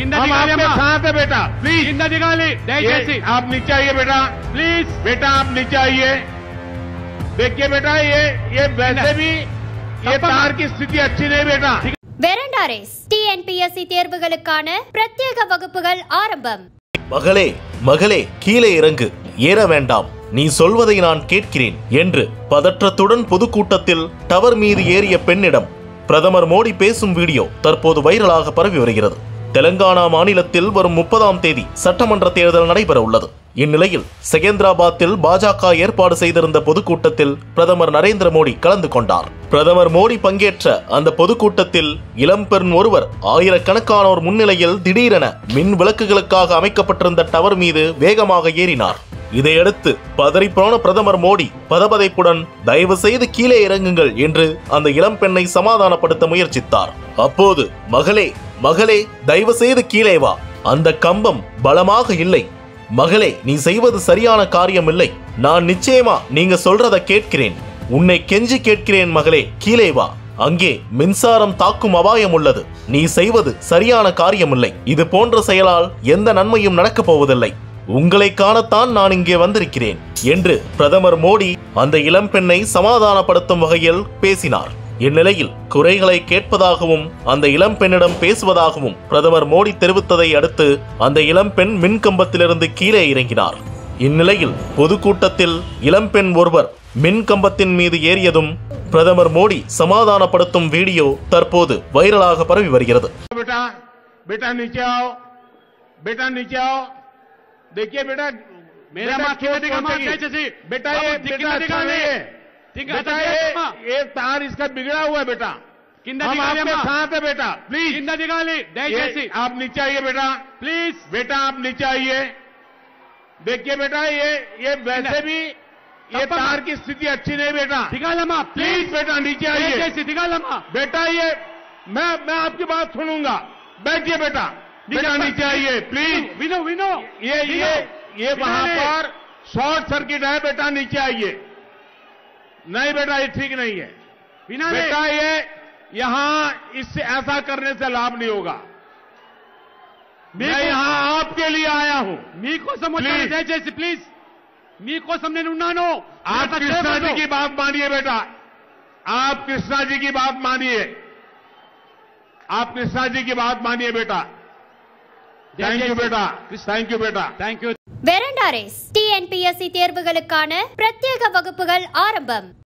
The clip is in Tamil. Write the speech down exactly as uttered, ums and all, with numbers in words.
हम आपके साथ है बेटा, प्लीज जिंदा दिखाली दयचेसी आप नीचे आइए बेटा, प्लीज बेटा आप नीचे आइए। देखिए बेटा ये ये वैसे भी ये तार की स्थिति अच्छी नहीं बेटा। Veranda Race T N P S C தேர்வுகளுக்கான பிரத்யேக வகுப்புகள் ஆரம்பம்। மகளே மகளே கீழே இறங்கு, ஏற வேண்டாம், நீ சொல்வதை நான் கேட்கிறேன் என்று பதற்றத்துடன் பொதுக்கூட்டத்தில் டவர் மீது ஏறிய பெண்ணிடம் பிரதமர் மோடி பேசும் வீடியோ தற்போது வைரலாக பரவி வருகிறது। தெலங்கானா மாநிலத்தில் வரும் முப்பதாம் தேதி சட்டமன்ற தேர்தல் நடைபெற உள்ளது। இந்நிலையில் செகந்திராபாத்தில் பாஜக ஏற்பாடு செய்திருந்த பொதுக்கூட்டத்தில் பிரதமர் நரேந்திர மோடி கலந்து கொண்டார்। பிரதமர் மோடி பங்கேற்ற அந்த பொதுக்கூட்டத்தில் இளம்பெண் ஒருவர் ஆயிரக்கணக்கானோர் முன்னிலையில் திடீரென மின் விளக்குகளுக்காக அமைக்கப்பட்டிருந்த டவர் மீது வேகமாக ஏறினார்। இதையடுத்து பதறிப்போன பிரதமர் மோடி பதபதைப்புடன் தயவு செய்து கீழே இறங்குங்கள் என்று அந்த இளம் பெண்ணை சமாதானப்படுத்த முயற்சித்தார்। அப்போது மகளே மகளே தயவு செய்து கீழே வா, அந்த கம்பம் பலமாக இல்லை, மகளே நீ செய்வது சரியான காரியம் இல்லை, நான் நிச்சயமா நீங்க சொல்றத கேட்கிறேன், உன்னை கெஞ்சி கேட்கிறேன் மகளே கீழே வா, அங்கே மின்சாரம் தாக்கும் அபாயம் உள்ளது, நீ செய்வது சரியான காரியமில்லை, இது போன்ற செயலால் எந்த நன்மையும் நடக்கப் போவதில்லை, உங்களை காணத்தான் நான் இங்கே வந்திருக்கிறேன் என்று பிரதமர் மோடி அந்த இளம் பெண்ணை சமாதானப்படுத்தும் வகையில் பேசினார்। இந்நிலையில் குறைகளை கேட்பதாகவும் அந்த இளம் பெண்ணிடம் பேசுவதாகவும் பிரதமர் மோடி தெரிவித்ததை அடுத்து அந்த இளம் பெண் மின் கம்பத்திலிருந்து கீழே இறங்கினார்। இந்நிலையில் பொதுக்கூட்டத்தில் இளம் பெண் ஒருவர் மின் கம்பத்தின் மீது ஏறியதும் பிரதமர் மோடி சமாதானப்படுத்தும் வீடியோ தற்போது வைரலாக பரவி வருகிறது। देखिए बेटा मेरा बेटा ये बेटा ये तार इसका बिगड़ा हुआ है बेटा, हम आपके साथ है बेटा, प्लीज जिंदा दिखाली आप नीचे आइए बेटा, प्लीज बेटा आप नीचे आइए। देखिए बेटा ये ये वैसे भी ये तार की स्थिति अच्छी नहीं बेटा, दिखा प्लीज बेटा नीचे आइए, दिखा बेटा ये मैं मैं आपकी बात सुनूंगा, बैठिए बेटा बेटा नीचे आइए प्लीज, विनो विनो ये ये ये वहां पर शॉर्ट सर्किट है बेटा नीचे आइए, नहीं बेटा ये ठीक नहीं है बेटा, ये यहां इससे ऐसा करने से लाभ नहीं होगा, मैं यहां आपके लिए आया हूं, मी को समझने जैसे प्लीज मी को समझने ना नो, आप कृष्णा जी की बात मानिए बेटा, आप कृष्णा जी की बात मानिए, आप कृष्णा जी की बात मानिए बेटा, थैंक यू बेटा, थैंक यू बेटा, thank you. Veranda Race T N P S C தேர்வுகளுக்கான பிரத்யேக வகுப்புகள் ஆரம்பம்।